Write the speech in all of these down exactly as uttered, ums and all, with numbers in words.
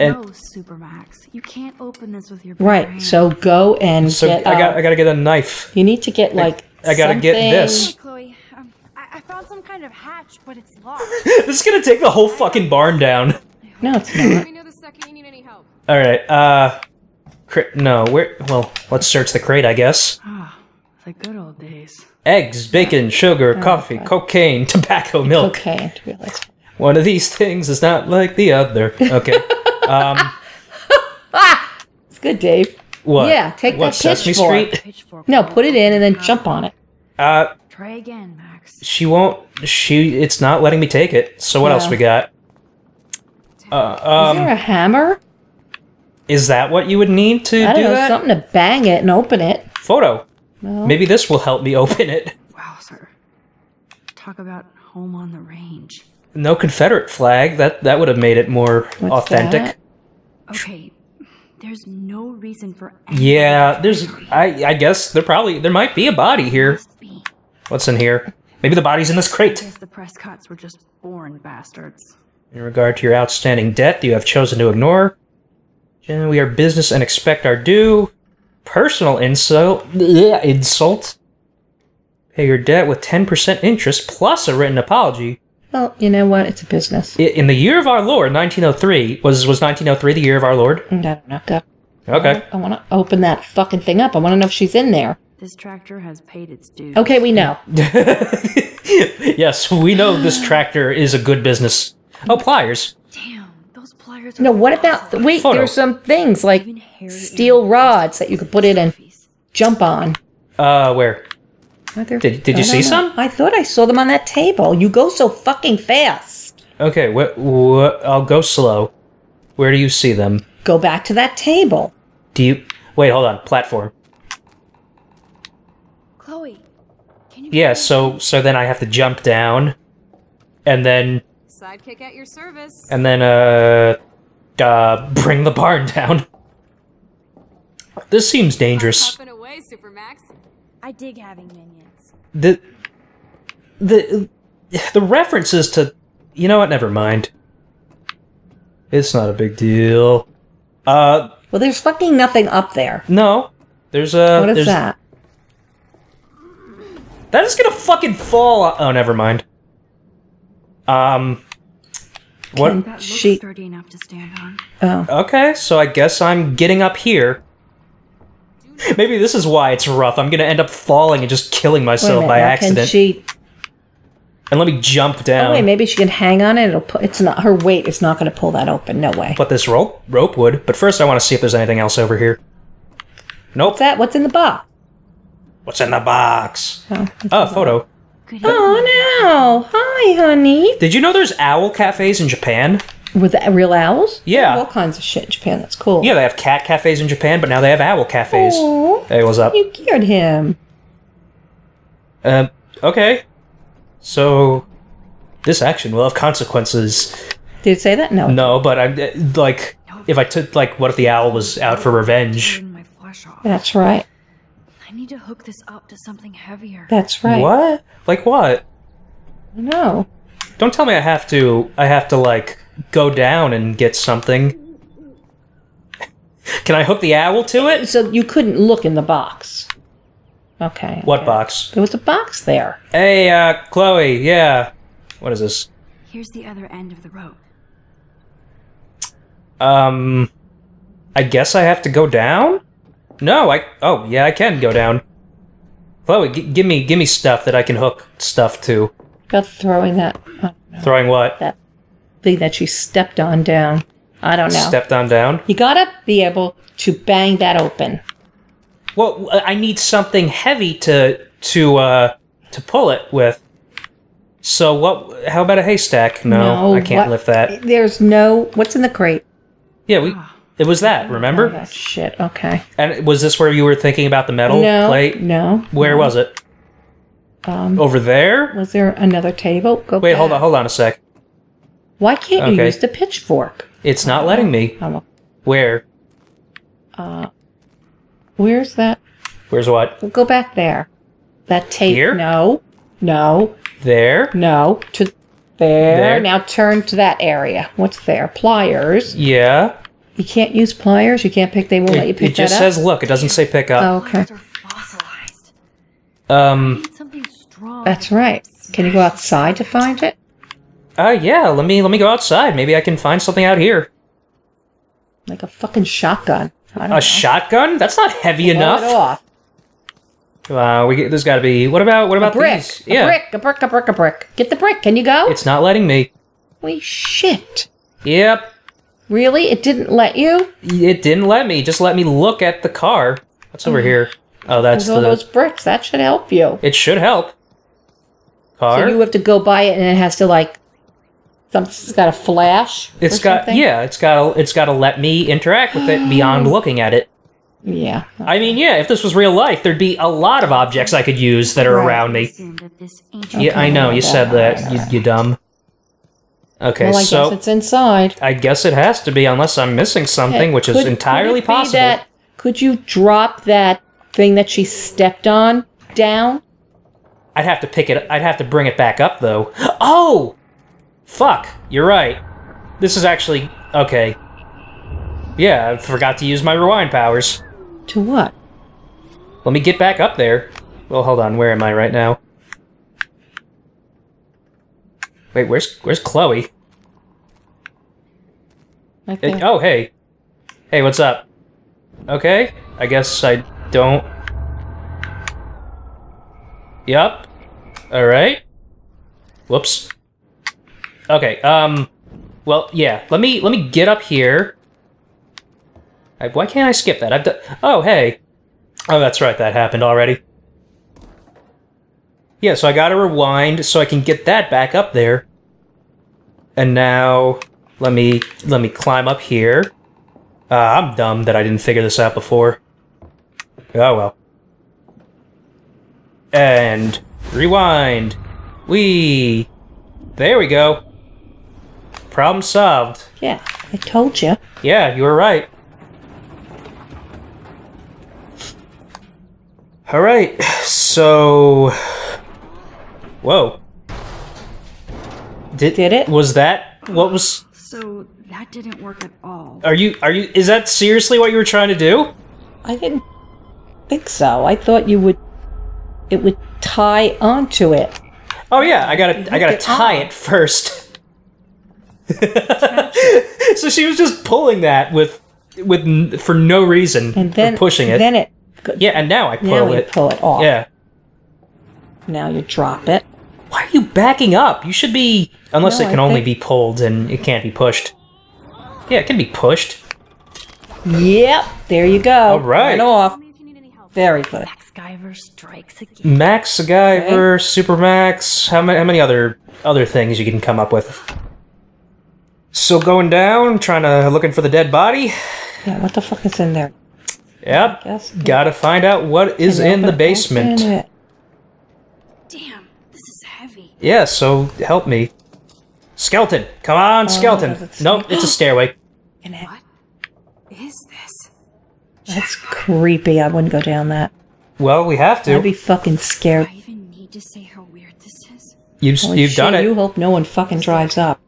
And no, Super Max, you can't open this with your bare right. Hand. So go and so get. I got. I gotta get a knife. You need to get like. I, I gotta something. get this. Hey, Chloe, um, I, I found some kind of hatch, but it's locked. This is gonna take the whole fucking barn down. No, it's not. All right. Uh, crate. No, where? Well, let's search the crate, I guess. Ah, the good old days. Eggs, bacon, sugar, oh, coffee, God. cocaine, tobacco, milk. Cocaine. One of these things is not like the other. Okay. Um, it's good, Dave. What? Yeah, take what, that pitchfork. Pitchfork. No, put it in and then jump on it. Uh, Try again, Max. She won't. She. It's not letting me take it. So what yeah. else we got? Uh, um, is there a hammer? Is that what you would need to I don't do know, that? Something to bang it and open it. Photo. No. Maybe this will help me open it. Wow, sir. Talk about home on the range. No Confederate flag. That that would have made it more What's authentic. That? Okay, there's no reason for. Yeah, there's. I I guess there probably there might be a body here. What's in here? Maybe the body's in this crate. I guess the Prescotts were just born bastards. In regard to your outstanding debt, you have chosen to ignore. Generally, we are business and expect our due. Personal insult. Bleh, insult. Pay your debt with ten percent interest plus a written apology. Well, you know what? It's a business. In the year of our Lord, nineteen oh three, was was nineteen oh three the year of our Lord? I don't know. Okay. I, I want to open that fucking thing up. I want to know if she's in there. This tractor has paid its dues. Okay, we know. Yes, we know this tractor is a good business. Oh, pliers. Damn, those pliers. Are no, what about? The, wait, Photo. There's some things like steel rods that you could put in and jump on. Uh, where? There, did did you see know. some? I thought I saw them on that table. You go so fucking fast. Okay, what? Wh I'll go slow. Where do you see them? Go back to that table. Do you wait? Hold on. Platform. Chloe, can you? Yeah. So so then I have to jump down, and then sidekick at your service. And then uh, uh, bring the barn down. This seems dangerous. I'm popping away, Super Max. I dig having minions. The, the, the references to, you know what? Never mind. It's not a big deal. Uh. Well, there's fucking nothing up there. No, there's a. What is that? That is gonna fucking fall. Oh, never mind. Um. What? That looks sturdy enough to stand on. Oh. Okay, so I guess I'm getting up here. Maybe this is why it's rough. I'm gonna end up falling and just killing myself minute, by accident. Can she... And let me jump down. Oh wait, maybe she can hang on it. It'll pu it's not her weight is not gonna pull that open. No way. But this rope rope would. But first, I want to see if there's anything else over here. Nope. What's that? What's in the box? What's in the box? Oh, oh photo. Oh no! Hi, honey. Did you know there's owl cafes in Japan? With real owls? Yeah. All kinds of shit in Japan. That's cool. Yeah, they have cat cafes in Japan, but now they have owl cafes. Aww. Hey, what's up? You cured him. Um, okay. So, this action will have consequences. Did it say that? No. No, but I'm, like, if I took, like, what if the owl was out for revenge? My flesh off. That's right. I need to hook this up to something heavier. That's right. What? Like what? No. Don't tell me I have to, I have to, like... go down and get something. Can I hook the owl to it? So you couldn't look in the box. Okay. What okay. box? There was a box there. Hey, uh, Chloe, yeah. What is this? Here's the other end of the rope. Um, I guess I have to go down? No, I, oh, yeah, I can go down. Chloe, g give me, give me stuff that I can hook stuff to. About throwing that. Oh, no. Throwing what? That. That she stepped on down. I don't know. Stepped on down? You gotta be able to bang that open. Well, I need something heavy to to uh, to pull it with. So what? How about a haystack? No, no I can't what, lift that. There's no. What's in the crate? Yeah, we. It was that. Remember? Oh, that shit. Okay. And was this where you were thinking about the metal no, plate? No. Where no. was it? Um, Over there. Was there another table? Go Wait, back. hold on. Hold on a sec. Why can't okay. you use the pitchfork? It's not letting me. Where? Uh, where's that? Where's what? We'll go back there. That tape. Here? No. No. There? No. To There. there. Now turn to that area. What's there? Pliers. Yeah. You can't use pliers? You can't pick? They won't it, let you pick that up? It just says look. It doesn't say pick up. Oh, okay. Um. That's right. Can you go outside to find it? Uh, yeah. Let me, let me go outside. Maybe I can find something out here. Like a fucking shotgun. I don't a know. shotgun? That's not heavy Blow enough. It off. Uh, we get, there's got to be. What about what about a brick? These? A yeah. brick, a brick, a brick, a brick. Get the brick. Can you go? It's not letting me. Holy shit. Yep. Really? It didn't let you? It didn't let me. Just let me look at the car. What's over mm. here? Oh, that's the, all those bricks. That should help you. It should help. Car. So you have to go by it, and it has to like. Something's got a flash. It's or got something? yeah. It's got a, it's got to let me interact with it beyond looking at it. Yeah. Okay. I mean, yeah, if this was real life, there'd be a lot of objects I could use that are right. around me. Okay, yeah, I know, you said that, that. Right. You, you dumb. Okay, well, I so... I guess it's inside. I guess it has to be, unless I'm missing something, yeah, which could, is entirely could possible. That, could you drop that thing that she stepped on down? I'd have to pick it... I'd have to bring it back up, though. Oh! Fuck, you're right. This is actually... Okay. Yeah, I forgot to use my rewind powers. To what? Let me get back up there. Well, hold on. Where am I right now? Wait, where's where's Chloe? I think. It, oh, hey. Hey, what's up? Okay. I guess I don't... Yup. Alright. Whoops. Okay, um... Well, yeah. Let me, let me get up here. I, why can't I skip that? I've done. Oh, hey. Oh, that's right. That happened already. Yeah, so I gotta rewind so I can get that back up there. And now let me let me climb up here. Uh, I'm dumb that I didn't figure this out before. Oh well. And rewind. Whee. There we go. Problem solved. Yeah, I told you. Yeah, you were right. Alright, so... Whoa. Did, Did it? Was that... What was... So, that didn't work at all. Are you... Are you... Is that seriously what you were trying to do? I didn't think so. I thought you would... It would tie onto it. Oh yeah, I gotta... I gotta tie it first. So she was just pulling that with... with for no reason. And then... pushing it. And then it... Good. Yeah, and now I pull now it. Now you pull it off. Yeah. Now you drop it. Why are you backing up? You should be... Unless no, it can I only think... be pulled and it can't be pushed. Yeah, it can be pushed. Yep, there you go. All right. Right off. Very good. Max Guyver strikes again. Max Guyver, okay. Super Max. How many, how many other other things you can come up with? So going down, trying to... Looking for the dead body. Yeah, what the fuck is in there? Yep. Gotta find out what is in the basement. Damn, this is heavy. Yeah, so help me. Skeleton! Come on, oh, skeleton! Nope, it's a stairway. What is this? That's creepy. I wouldn't go down that. Well, we have to. I'd be fucking scared. Do I even need to say how weird this is? You've, you've done it. You hope no one fucking drives up.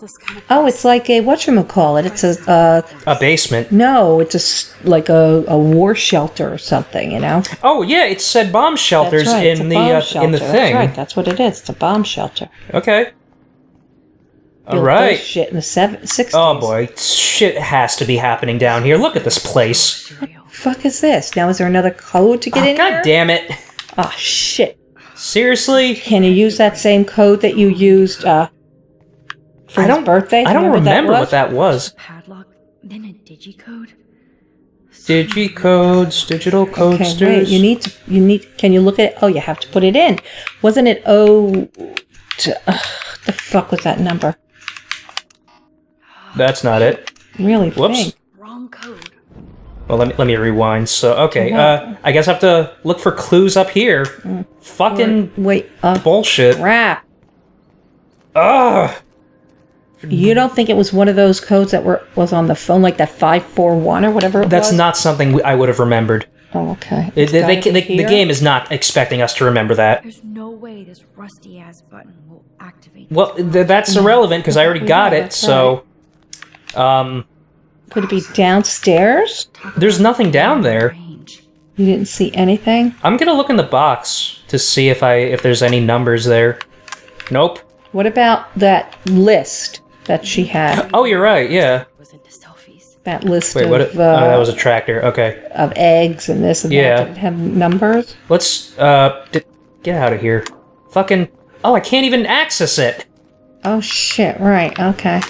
This kind of oh, it's like a whatchamacallit. It's a uh, a basement. No, it's a, like a a war shelter or something, you know. Oh yeah, it said bomb shelters right, in the uh, shelter. in the thing. That's right. That's what it is. It's a bomb shelter. Okay. All Built right. Shit in the sixties. Oh boy, shit has to be happening down here. Look at this place. What the fuck is this? Now is there another code to get oh, in God here? God damn it! Oh shit! Seriously? Can you use that same code that you used? Uh, For I his don't, birthday? I don't remember, remember what that was. Padlock, then a digicode. Digicodes, digital codesters. Okay, wait, you need to, you need, can you look at it? Oh, you have to put it in. Wasn't it, oh, to, uh, the fuck was that number? That's not it. Really? Whoops. Big. Wrong code. Well, let me, let me rewind. So, okay, yeah. uh, I guess I have to look for clues up here. Mm. Fucking or, wait, uh, bullshit. Crap. Ugh. You don't think it was one of those codes that were was on the phone, like that five four one or whatever it That's was? That's not something I would have remembered. Oh, okay. It, they, they, they, the game is not expecting us to remember that. There's no way this rusty ass button will activate. Well, th that's no. irrelevant because I already got yeah, it. So, right. um, could it be downstairs? There's nothing down there. You didn't see anything? I'm gonna look in the box to see if I if there's any numbers there. Nope. What about that list that she had? Oh, you're right. Yeah. That list Wait, of, what it, uh, oh, that was a tractor, okay. Of eggs and this and yeah. that. Did it have numbers? Let's, uh, get out of here. Fucking, oh, I can't even access it! Oh shit, right, okay.